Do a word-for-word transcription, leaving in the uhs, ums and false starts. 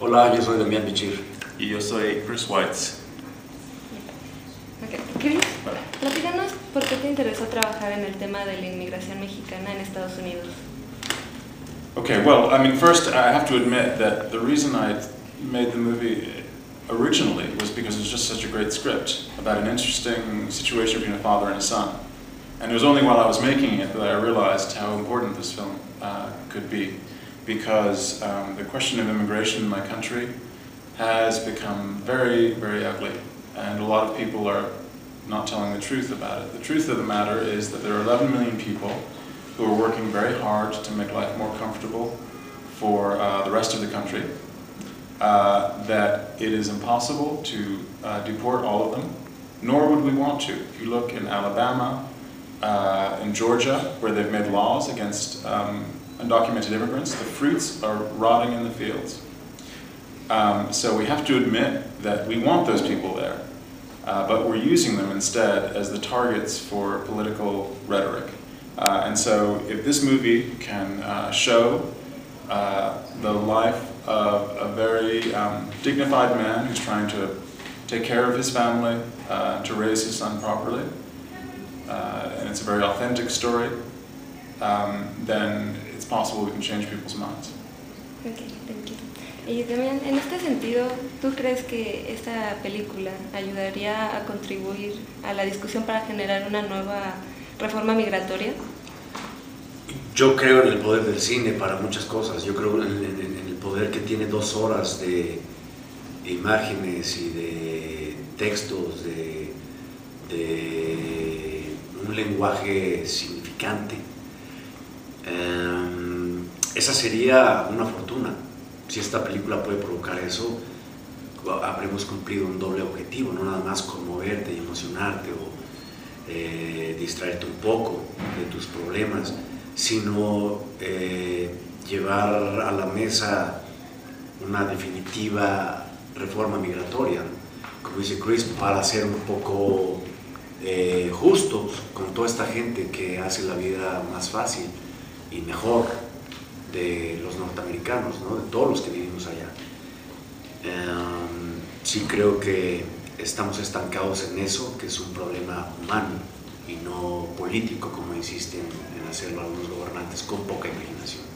Hola, yo soy Damián Bichir. Y yo soy Chris Weitz. Okay. Chris, vale. Platícanos por qué te interesó trabajar en el tema de la inmigración mexicana en Estados Unidos. Okay, well, I mean, first I have to admit that the reason I made the movie originally was because it was just such a great script about an interesting situation between a father and a son. And it was only while I was making it that I realized how important this film uh, could be, because um, the question of immigration in my country has become very, very ugly, and a lot of people are not telling the truth about it. The truth of the matter is that there are eleven million people who are working very hard to make life more comfortable for uh, the rest of the country, uh, that it is impossible to uh, deport all of them, nor would we want to. If you look in Alabama, uh, in Georgia, where they've made laws against um, undocumented immigrants, the fruits are rotting in the fields. Um, so we have to admit that we want those people there, uh, but we're using them instead as the targets for political rhetoric. Uh, and so if this movie can uh, show uh, the life of a very um, dignified man who's trying to take care of his family, uh, to raise his son properly, uh, and it's a very authentic story, um, then it's possible we can change people's minds. Okay, thank you. Y también, en este sentido, ¿tú crees que esta película ayudaría a contribuir a la discusión para generar una nueva reforma migratoria? Yo creo en el poder del cine para muchas cosas. Yo creo en, en, en el poder que tiene dos horas de imágenes y de textos, de, de un lenguaje significante. Um, esa sería una fortuna. Si esta película puede provocar eso, habremos cumplido un doble objetivo, no nada más conmoverte y emocionarte o eh, distraerte un poco de tus problemas, sino eh, llevar a la mesa una definitiva reforma migratoria, como dice Chris, para ser un poco eh, justos con toda esta gente que hace la vida más fácil y mejor de los norteamericanos, ¿no? De todos los que vivimos allá. Um, sí creo que estamos estancados en eso, que es un problema humano y no político, como insisten en hacerlo algunos gobernantes con poca imaginación.